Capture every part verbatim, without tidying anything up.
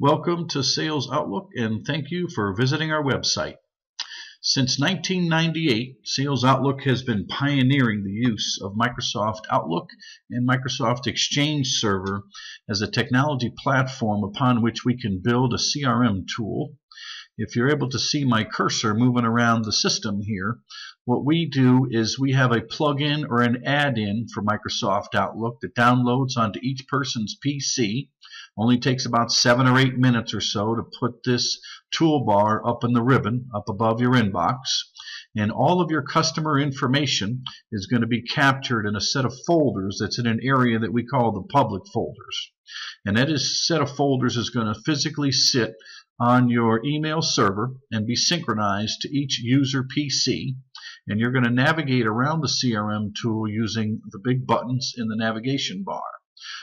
Welcome to Sales Outlook, and thank you for visiting our website. Since nineteen ninety-eight, Sales Outlook has been pioneering the use of Microsoft Outlook and Microsoft Exchange Server as a technology platform upon which we can build a C R M tool. If you're able to see my cursor moving around the system here, what we do is we have a plug-in or an add-in for Microsoft Outlook that downloads onto each person's P C. Only takes about seven or eight minutes or so to put this toolbar up in the ribbon up above your inbox. And all of your customer information is going to be captured in a set of folders that's in an area that we call the public folders. And that is set of folders is going to physically sit on your email server and be synchronized to each user P C, and you're going to navigate around the C R M tool using the big buttons in the navigation bar.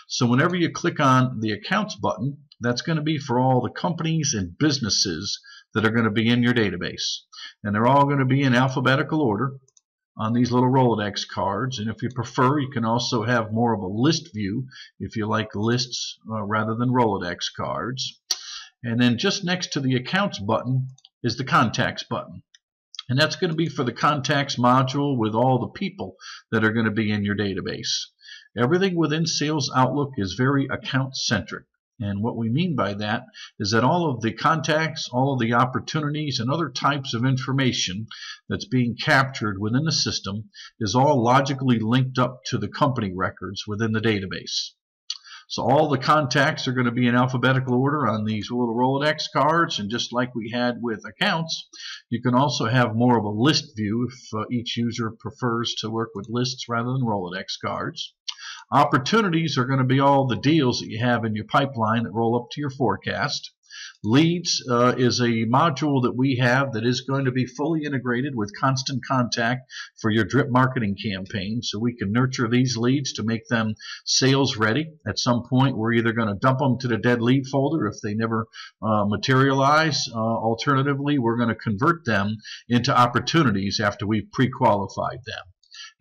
So whenever you click on the accounts button, that's going to be for all the companies and businesses that are going to be in your database, and they're all going to be in alphabetical order on these little Rolodex cards. And if you prefer, you can also have more of a list view if you like lists uh, rather than Rolodex cards. And then just next to the accounts button is the contacts button. And that's going to be for the contacts module with all the people that are going to be in your database. Everything within Sales Outlook is very account-centric. And what we mean by that is that all of the contacts, all of the opportunities, and other types of information that's being captured within the system is all logically linked up to the company records within the database. So all the contacts are going to be in alphabetical order on these little Rolodex cards, and just like we had with accounts, you can also have more of a list view if uh, each user prefers to work with lists rather than Rolodex cards. Opportunities are going to be all the deals that you have in your pipeline that roll up to your forecast. Leads uh, is a module that we have that is going to be fully integrated with Constant Contact for your drip marketing campaign, so we can nurture these leads to make them sales ready. At some point, we're either going to dump them to the dead lead folder if they never uh, materialize. Uh, alternatively, we're going to convert them into opportunities after we've pre-qualified them.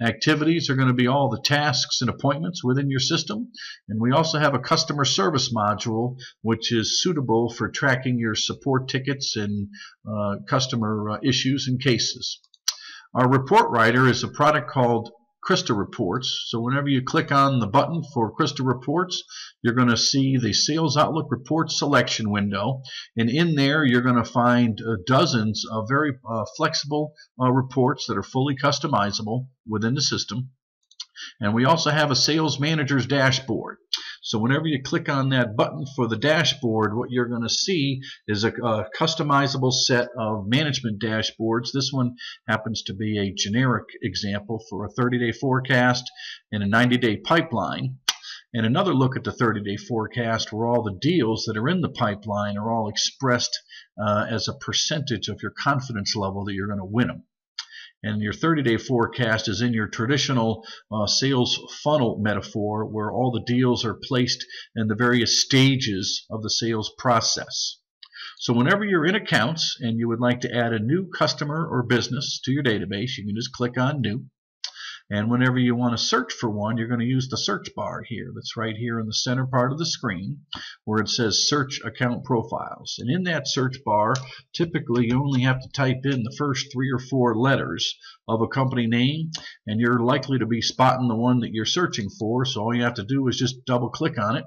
Activities are going to be all the tasks and appointments within your system, and we also have a customer service module which is suitable for tracking your support tickets and uh, customer uh, issues and cases. Our report writer is a product called Crystal Reports, so whenever you click on the button for Crystal Reports, you're going to see the Sales Outlook report selection window, and in there you're going to find uh, dozens of very uh, flexible uh, reports that are fully customizable within the system. And we also have a Sales Manager's Dashboard. So whenever you click on that button for the dashboard, what you're going to see is a, a customizable set of management dashboards. This one happens to be a generic example for a thirty-day forecast and a ninety-day pipeline. And another look at the thirty-day forecast where all the deals that are in the pipeline are all expressed uh, as a percentage of your confidence level that you're going to win them. And your thirty-day forecast is in your traditional uh, sales funnel metaphor where all the deals are placed in the various stages of the sales process. So whenever you're in accounts and you would like to add a new customer or business to your database, you can just click on New. And whenever you want to search for one, you're going to use the search bar here that's right here in the center part of the screen where it says Search Account Profiles. And in that search bar, typically you only have to type in the first three or four letters of a company name, and you're likely to be spotting the one that you're searching for. So all you have to do is just double click on it,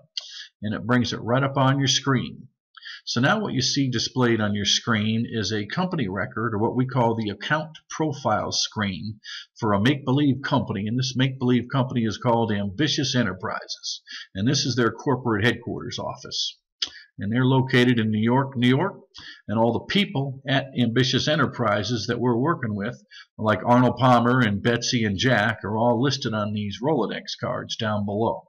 and it brings it right up on your screen. So now what you see displayed on your screen is a company record, or what we call the account profile screen, for a make-believe company. And this make-believe company is called Ambitious Enterprises. And this is their corporate headquarters office. And they're located in New York, New York. And all the people at Ambitious Enterprises that we're working with, like Arnold Palmer and Betsy and Jack, are all listed on these Rolodex cards down below.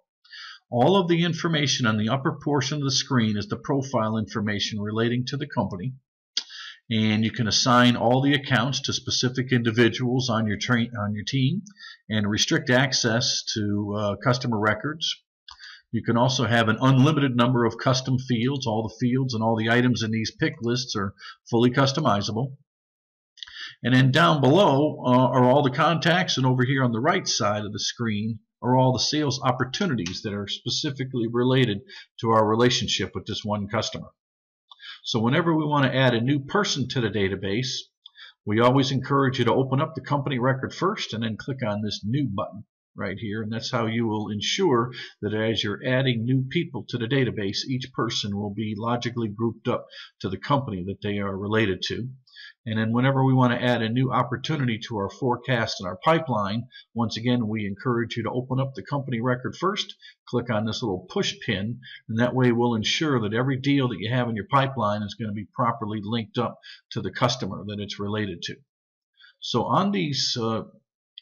All of the information on the upper portion of the screen is the profile information relating to the company, and you can assign all the accounts to specific individuals on your, train, on your team and restrict access to uh, customer records. You can also have an unlimited number of custom fields. All the fields and all the items in these pick lists are fully customizable. And then down below uh, are all the contacts, and over here on the right side of the screen are all the sales opportunities that are specifically related to our relationship with this one customer. So whenever we want to add a new person to the database, we always encourage you to open up the company record first and then click on this new button right here, and that's how you will ensure that as you're adding new people to the database, each person will be logically grouped up to the company that they are related to. And then whenever we want to add a new opportunity to our forecast and our pipeline, once again we encourage you to open up the company record first, click on this little push pin, and that way we'll ensure that every deal that you have in your pipeline is going to be properly linked up to the customer that it's related to. So on these uh,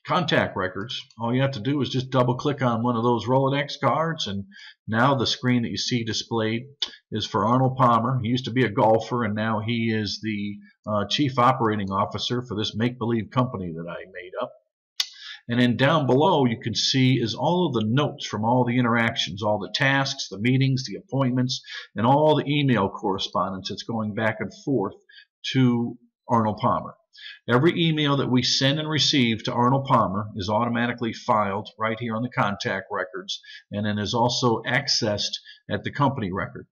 contact records, all you have to do is just double click on one of those Rolodex cards, and now the screen that you see displayed is for Arnold Palmer. He used to be a golfer, and now he is the uh, chief operating officer for this make-believe company that I made up. And then down below you can see is all of the notes from all the interactions, all the tasks, the meetings, the appointments, and all the email correspondence that's going back and forth to Arnold Palmer. Every email that we send and receive to Arnold Palmer is automatically filed right here on the contact records, and then is also accessed at the company record.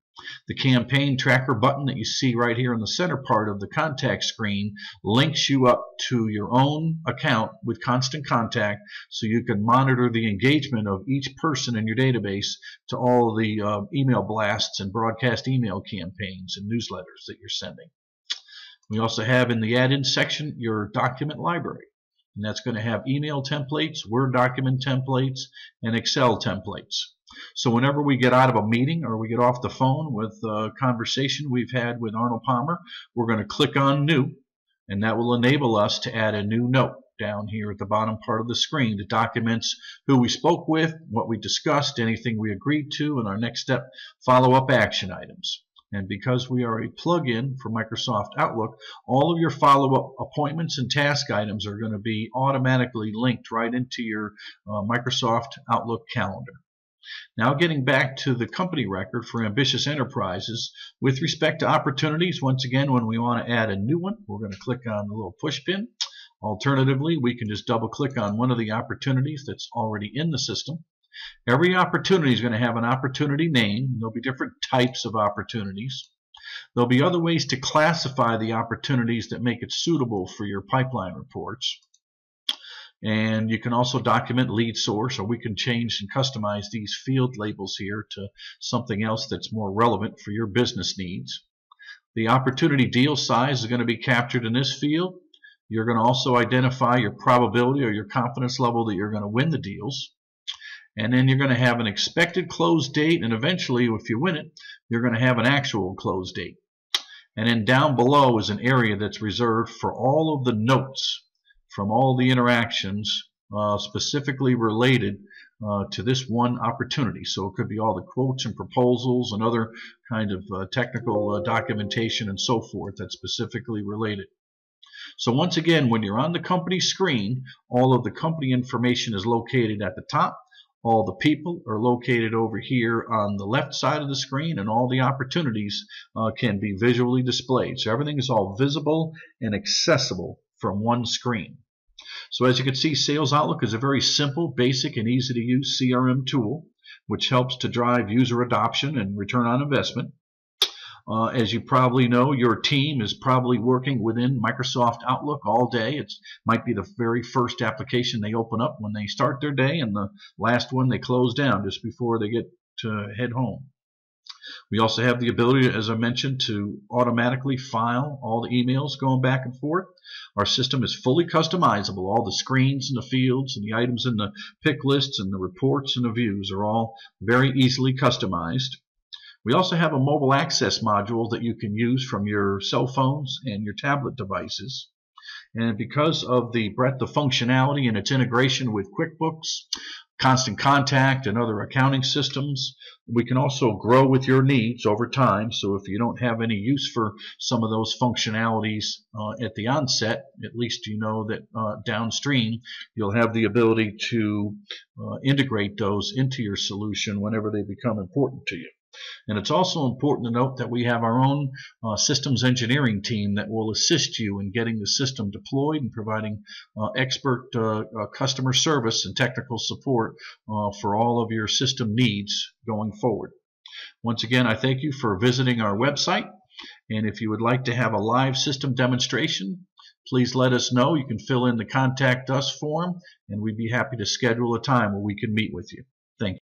The campaign tracker button that you see right here in the center part of the contact screen links you up to your own account with Constant Contact, so you can monitor the engagement of each person in your database to all the uh, email blasts and broadcast email campaigns and newsletters that you're sending. We also have in the add-in section your document library, and that's going to have email templates, Word document templates, and Excel templates. So whenever we get out of a meeting or we get off the phone with a conversation we've had with Arnold Palmer, we're going to click on New, and that will enable us to add a new note down here at the bottom part of the screen that documents who we spoke with, what we discussed, anything we agreed to, and our next step follow-up action items. And because we are a plug-in for Microsoft Outlook, all of your follow-up appointments and task items are going to be automatically linked right into your uh, Microsoft Outlook calendar. Now getting back to the company record for ambitious enterprises, with respect to opportunities, once again, when we want to add a new one, we're going to click on the little push pin. Alternatively, we can just double-click on one of the opportunities that's already in the system. Every opportunity is going to have an opportunity name. There'll be different types of opportunities. There'll be other ways to classify the opportunities that make it suitable for your pipeline reports. And you can also document lead source, or we can change and customize these field labels here to something else that's more relevant for your business needs. The opportunity deal size is going to be captured in this field. You're going to also identify your probability or your confidence level that you're going to win the deals. And then you're going to have an expected close date, and eventually, if you win it, you're going to have an actual close date. And then down below is an area that's reserved for all of the notes from all the interactions uh, specifically related uh, to this one opportunity. So it could be all the quotes and proposals and other kind of uh, technical uh, documentation and so forth that's specifically related. So once again, when you're on the company screen, all of the company information is located at the top. All the people are located over here on the left side of the screen, and all the opportunities uh, can be visually displayed. So everything is all visible and accessible from one screen. So as you can see, Sales Outlook is a very simple, basic, and easy to use C R M tool, which helps to drive user adoption and return on investment. Uh, as you probably know, your team is probably working within Microsoft Outlook all day. It might be the very first application they open up when they start their day, and the last one they close down just before they get to head home. We also have the ability, as I mentioned, to automatically file all the emails going back and forth. Our system is fully customizable. All the screens and the fields and the items in the pick lists and the reports and the views are all very easily customized. We also have a mobile access module that you can use from your cell phones and your tablet devices. And because of the breadth of functionality and its integration with QuickBooks, Constant Contact, and other accounting systems, we can also grow with your needs over time. So if you don't have any use for some of those functionalities uh, at the onset, at least you know that uh, downstream you'll have the ability to uh, integrate those into your solution whenever they become important to you. And it's also important to note that we have our own uh, systems engineering team that will assist you in getting the system deployed and providing uh, expert uh, uh, customer service and technical support uh, for all of your system needs going forward. Once again, I thank you for visiting our website. And if you would like to have a live system demonstration, please let us know. You can fill in the contact us form, and we'd be happy to schedule a time where we can meet with you.